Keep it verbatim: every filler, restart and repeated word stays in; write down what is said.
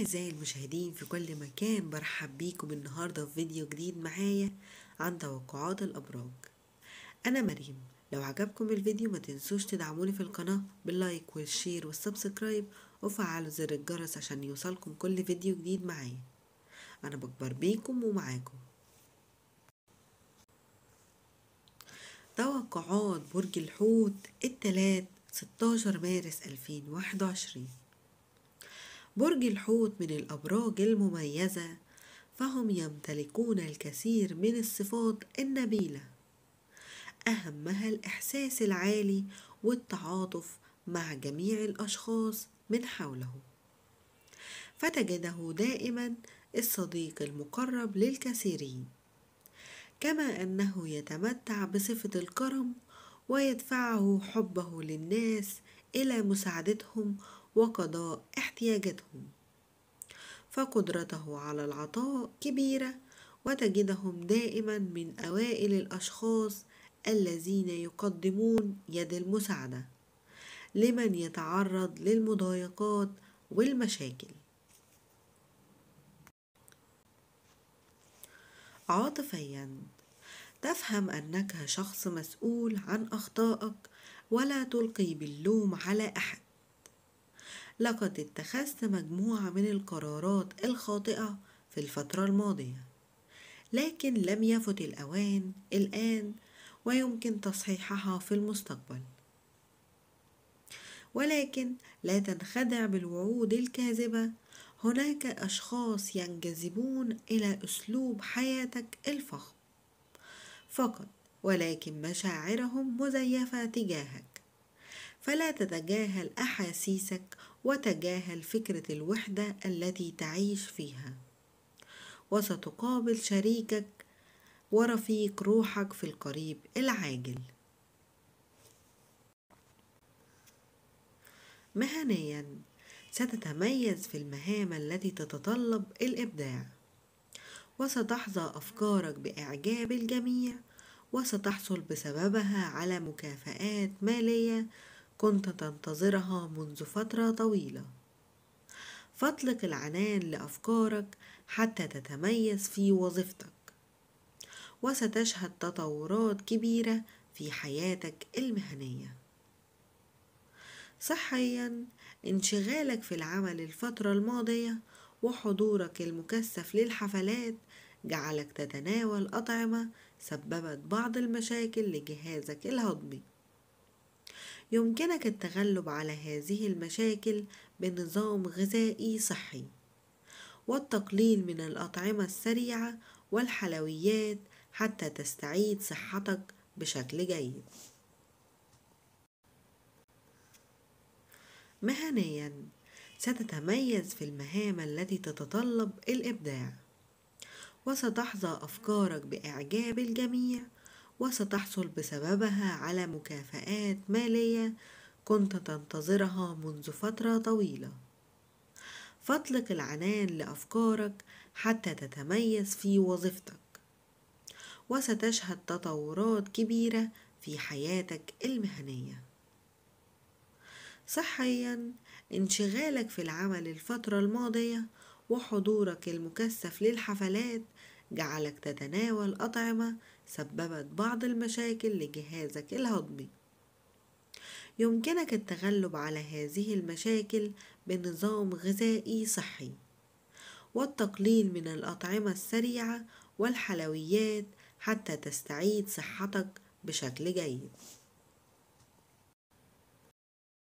أعزائي المشاهدين في كل مكان، برحب بيكم النهاردة في فيديو جديد معايا عن توقعات الأبراج. أنا مريم. لو عجبكم الفيديو ما تنسوش تدعموني في القناة باللايك والشير والسبسكرايب، وفعلوا زر الجرس عشان يوصلكم كل فيديو جديد معايا. أنا بكبر بيكم ومعاكم. توقعات برج الحوت الثلاث ستة عشر مارس ألفين وواحد وعشرين. برج الحوت من الأبراج المميزة، فهم يمتلكون الكثير من الصفات النبيلة، أهمها الإحساس العالي والتعاطف مع جميع الأشخاص من حوله، فتجده دائما الصديق المقرب للكثيرين، كما أنه يتمتع بصفة الكرم ويدفعه حبه للناس إلى مساعدتهم وقضاء احتياجاتهم، فقدرته على العطاء كبيرة، وتجدهم دائما من أوائل الأشخاص الذين يقدمون يد المساعدة لمن يتعرض للمضايقات والمشاكل. عاطفيا، تفهم أنك شخص مسؤول عن أخطائك ولا تلقي باللوم على أحد. لقد اتخذت مجموعة من القرارات الخاطئة في الفترة الماضية، لكن لم يفت الأوان الآن ويمكن تصحيحها في المستقبل، ولكن لا تنخدع بالوعود الكاذبة. هناك أشخاص ينجذبون إلى أسلوب حياتك الفخم فقط، ولكن مشاعرهم مزيفة تجاهك، فلا تتجاهل أحاسيسك وتجاهل فكرة الوحدة التي تعيش فيها، وستقابل شريكك ورفيق روحك في القريب العاجل. مهنيا، ستتميز في المهام التي تتطلب الإبداع، وستحظى أفكارك بإعجاب الجميع، وستحصل بسببها على مكافآت مالية كنت تنتظرها منذ فترة طويلة، فاطلق العنان لأفكارك حتى تتميز في وظيفتك، وستشهد تطورات كبيرة في حياتك المهنية. صحيا، انشغالك في العمل الفترة الماضية وحضورك المكثف للحفلات جعلك تتناول أطعمة سببت بعض المشاكل لجهازك الهضمي. يمكنك التغلب على هذه المشاكل بنظام غذائي صحي والتقليل من الأطعمة السريعة والحلويات حتى تستعيد صحتك بشكل جيد. مهنيا، ستتميز في المهام التي تتطلب الإبداع، وستحظى أفكارك بإعجاب الجميع، وستحصل بسببها على مكافآت مالية كنت تنتظرها منذ فترة طويلة، فاطلق العنان لأفكارك حتى تتميز في وظيفتك، وستشهد تطورات كبيرة في حياتك المهنية. صحيا، انشغالك في العمل الفترة الماضية وحضورك المكثف للحفلات جعلك تتناول أطعمة سببت بعض المشاكل لجهازك الهضمي. يمكنك التغلب على هذه المشاكل بنظام غذائي صحي والتقليل من الأطعمة السريعة والحلويات حتى تستعيد صحتك بشكل جيد.